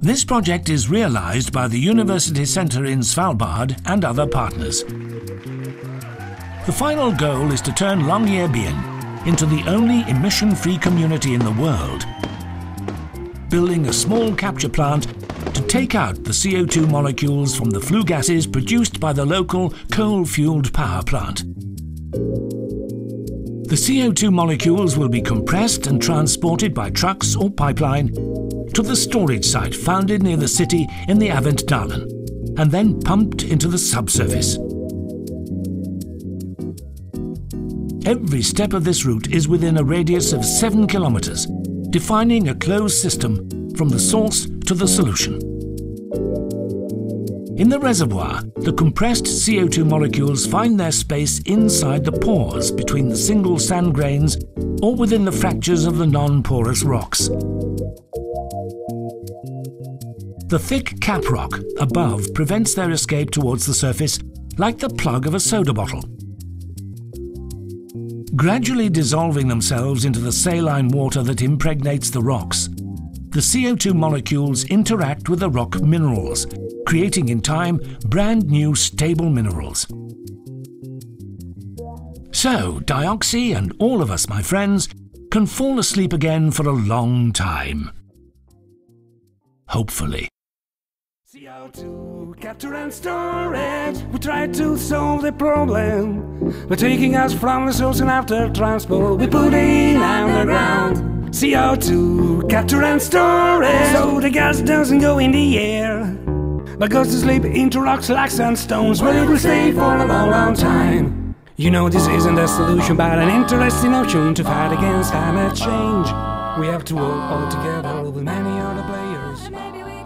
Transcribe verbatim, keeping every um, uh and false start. This project is realized by the University Center in Svalbard and other partners. The final goal is to turn Longyearbyen into the only emission-free community in the world, building a small capture plant to take out the C O two molecules from the flue gases produced by the local coal-fueled power plant. The C O two molecules will be compressed and transported by trucks or pipeline to the storage site founded near the city in the Aventdalen, and then pumped into the subsurface. Every step of this route is within a radius of seven kilometers, defining a closed system from the source to the solution. In the reservoir, the compressed C O two molecules find their space inside the pores between the single sand grains or within the fractures of the non-porous rocks. The thick cap rock above prevents their escape towards the surface, like the plug of a soda bottle. Gradually dissolving themselves into the saline water that impregnates the rocks, the C O two molecules interact with the rock minerals, creating in time brand new stable minerals. So, Dioxy and all of us, my friends, can fall asleep again for a long time. Hopefully. C O two capture and storage. We try to solve the problem by taking us from the source and after transport we put it underground. C O two capture and storage, so the gas doesn't go in the air but goes to sleep into rocks like sandstones, where it will stay for a long, long time. You know this isn't a solution but an interesting option to fight against climate change. We have to work all together with many other players.